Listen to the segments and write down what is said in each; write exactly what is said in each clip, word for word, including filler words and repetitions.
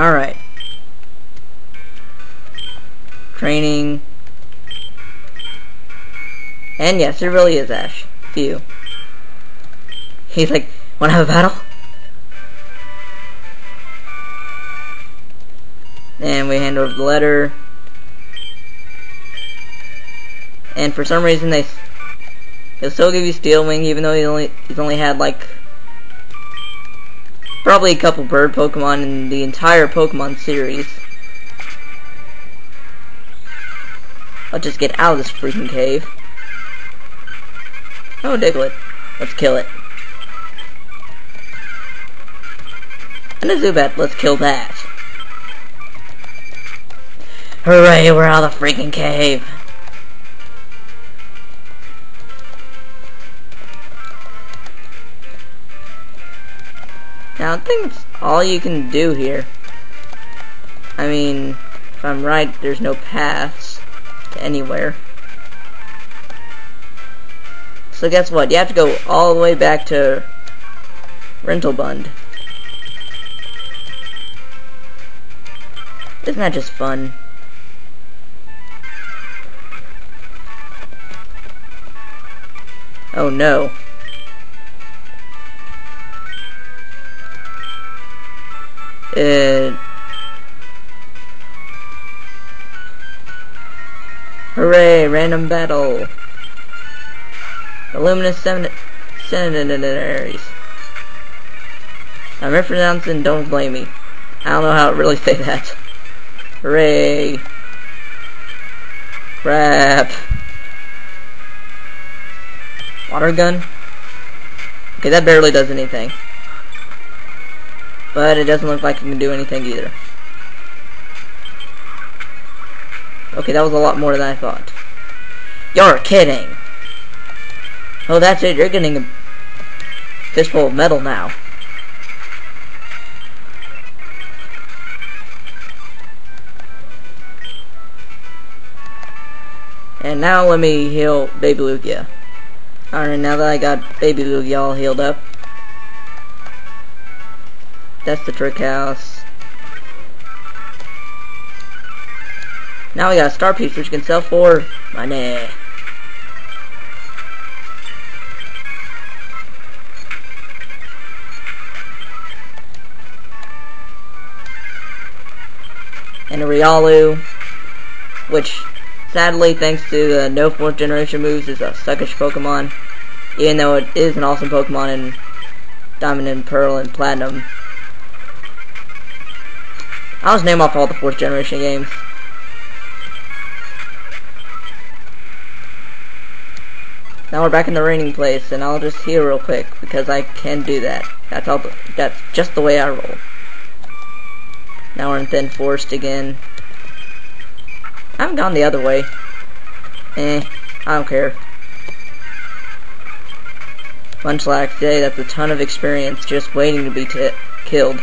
Alright. Training. And yes, it really is Ash. Phew. He's like, wanna have a battle? And we hand over the letter. And for some reason they they'll still give you Steel Wing even though he's only he's only had like probably a couple bird Pokemon in the entire Pokemon series. I'll just get out of this freaking cave. Oh, Diglett. Let's kill it. And a Zubat, let's kill that. Hooray, we're out of the freaking cave. Now, I think that's all you can do here. I mean, if I'm right, there's no paths to anywhere. So guess what? You have to go all the way back to Rental Bund. Isn't that just fun? Oh no. Uh, hooray, random battle. Illuminous Senate Senatenaries. I'm mispronouncing, don't blame me. I don't know how to really say that. Hooray. Crap. Water gun? Okay, that barely does anything. But it doesn't look like it can do anything either. Okay, that was a lot more than I thought. You're kidding! Oh, that's it, you're getting a fistful of metal now. And now let me heal Baby Lugia. Alright, now that I got Baby Lugia all healed up, that's the Trick House. Now we got a Star Piece which can sell for money. And a Riolu, which sadly thanks to the no fourth generation moves is a suckish Pokemon, even though it is an awesome Pokemon in Diamond and Pearl and Platinum. I'll just name off all the fourth generation games. Now we're back in the raining place, and I'll just heal real quick because I can do that. That's all. The, that's just the way I roll. Now we're in Thin Forest again. I haven't gone the other way. Eh, I don't care. Munchlax, hey, that's a ton of experience just waiting to be t killed.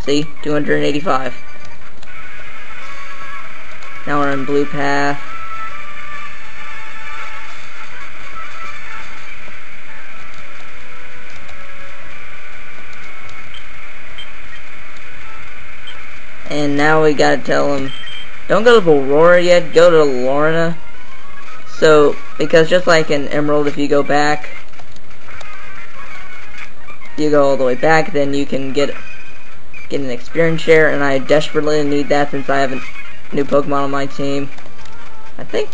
See? two hundred eighty-five. Now we're on Blue Path. And now we gotta tell him, don't go to Barora yet, go to Lorna. So, because just like in Emerald, if you go back, you go all the way back, then you can get Get an experience share, and I desperately need that since I have a new Pokemon on my team. I think...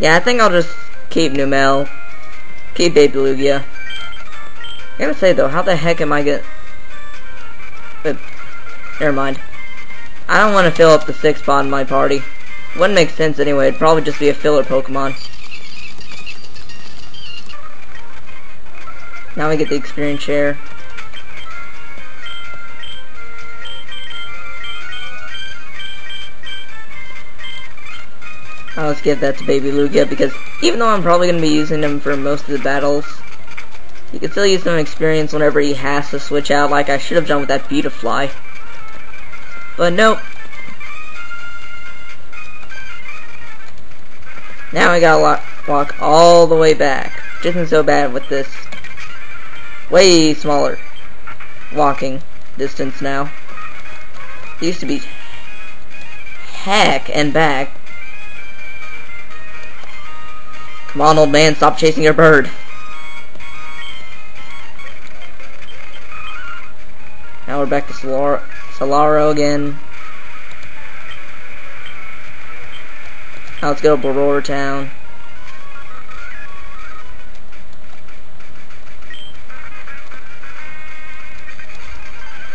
Yeah, I think I'll just keep Numel. Keep Baby Lugia. I gotta say though, how the heck am I gonna... But, never mind. I don't want to fill up the sixth spot in my party. Wouldn't make sense anyway, it'd probably just be a filler Pokemon. Now we get the experience share. I'll just give that to Baby Lugia because even though I'm probably going to be using him for most of the battles, you can still use some experience whenever he has to switch out, like I should have done with that Beautifly. But nope. Now I gotta walk all the way back. Which isn't so bad with this way smaller walking distance now. It used to be heck and back. Come on, old man, stop chasing your bird. Now we're back to Salaro, Salaro again. Now let's go to Barora Town.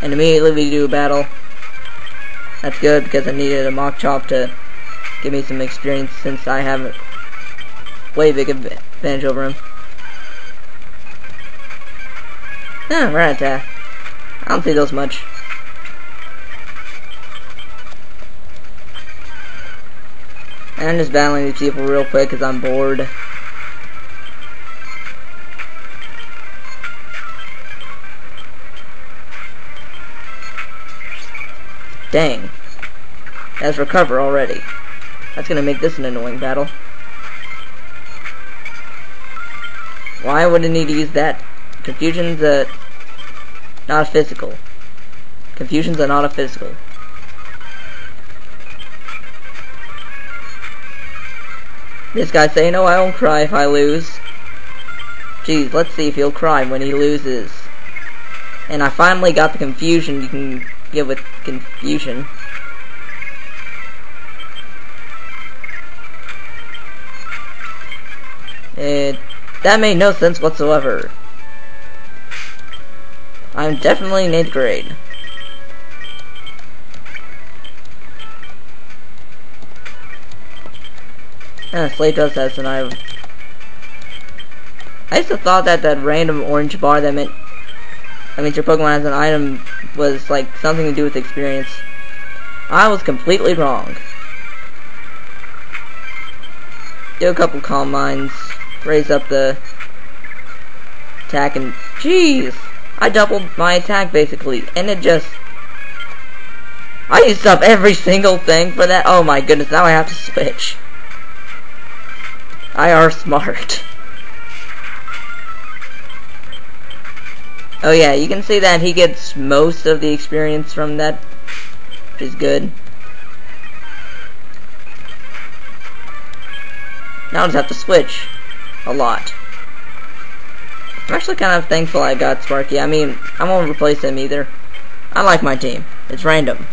And immediately we do a battle. That's good, because I needed a Mach Chop to give me some experience since I have a way big advantage over him. Ah, we're at that. I don't see those much. And I'm just battling these people real quick because I'm bored. Dang. That's recover already. That's gonna make this an annoying battle. Why would I need to use that? Confusion's a... not a physical. Confusion's a not a physical. This guy's saying, "No, I won't cry if I lose." Jeez, let's see if he'll cry when he loses. And I finally got the confusion you can... Get with confusion. It, that made no sense whatsoever. I'm definitely in eighth grade. Ah, Slate does that, and I. I used to thought that that random orange bar that meant. I mean, your Pokemon as an item was like something to do with experience. I was completely wrong. Do a couple Calm Minds, raise up the attack, and jeez, I doubled my attack basically, and it just, I used up every single thing for that. Oh my goodness, now I have to switch. I are smart. Oh yeah, you can see that he gets most of the experience from that, which is good. Now I just have to switch a lot. I'm actually kind of thankful I got Sparky. I mean, I won't replace him either. I like my team. It's random.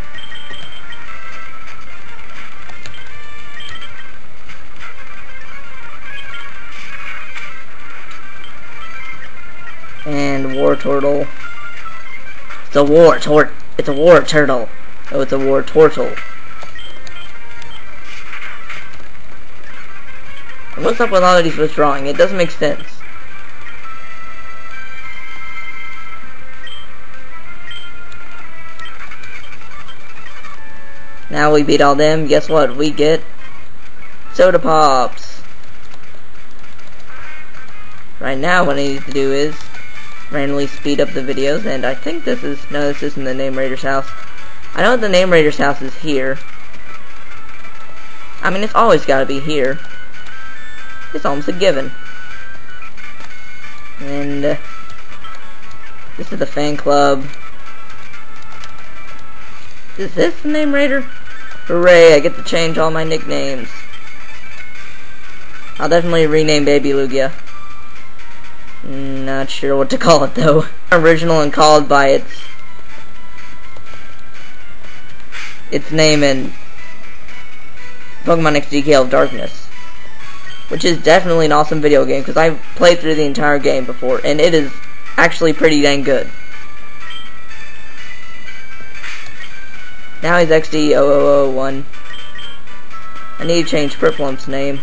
And Wartortle. It's a Wartortle. It's a Wartortle. Oh, it's a Wartortle. What's up with all of these withdrawing? It doesn't make sense. Now we beat all them. Guess what? We get soda pops. Right now, what I need to do is randomly speed up the videos, and I think this is, no, this isn't the Name Raiders house. I know the Name Raiders house is here. I mean, it's always gotta be here. It's almost a given. And uh, this is the fan club. Is this the Name Raider? Hooray, I get to change all my nicknames. I'll definitely rename Baby Lugia. Not sure what to call it though. Original and called by its its name in Pokemon X D K L of Darkness, which is definitely an awesome video game because I've played through the entire game before, and it is actually pretty dang good. Now he's X D zero zero zero one. I need to change Purplump's name.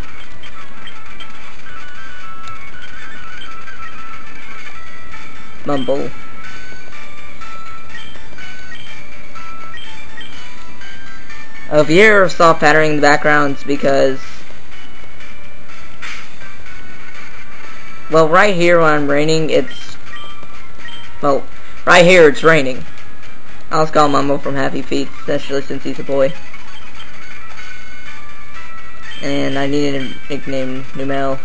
Mumble. Oh, if you hear soft pattering in the background, it's because... Well, right here when I'm raining, it's... Well, right here it's raining. I'll just call Momo from Happy Feet, especially since he's a boy. And I needed a nickname, Numel.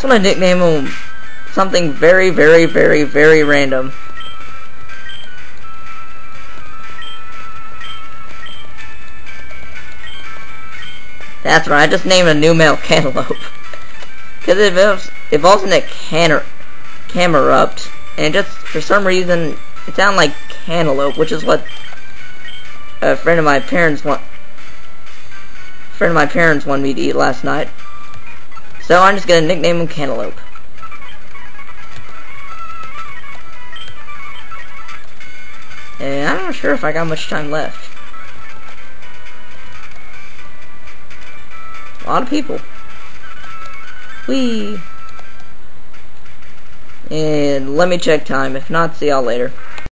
That's when I nickname him something very, very, very, very random. That's right, I just named a new male Cantaloupe. Because it evolves, evolves into Canter, Camerupt, and just for some reason it sounds like Cantaloupe, which is what a friend of my parents want. Friend of my parents wanted me to eat last night, so I'm just gonna nickname him Cantaloupe. And I'm not sure if I got much time left. A lot of people. Whee! And let me check time. If not, see y'all later.